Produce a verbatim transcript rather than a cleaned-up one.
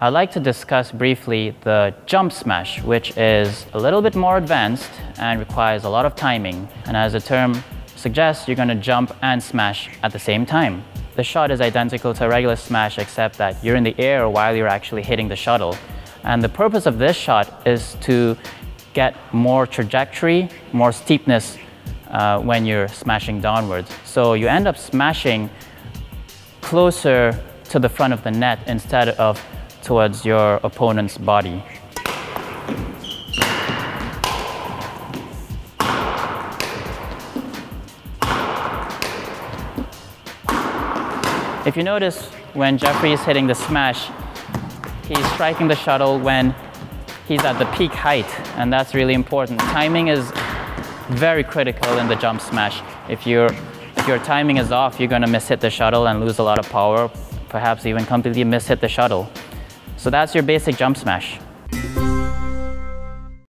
I'd like to discuss briefly the jump smash, which is a little bit more advanced and requires a lot of timing. And as the term suggests, you're going to jump and smash at the same time. The shot is identical to a regular smash, except that you're in the air while you're actually hitting the shuttle. And the purpose of this shot is to get more trajectory, more steepness uh, when you're smashing downwards. So you end up smashing closer to the front of the net instead of towards your opponent's body. If you notice, when Jeffrey is hitting the smash, he's striking the shuttle when he's at the peak height, and that's really important. Timing is very critical in the jump smash. If, you're, if your timing is off, you're gonna mishit the shuttle and lose a lot of power, perhaps even completely mishit the shuttle. So that's your basic jump smash.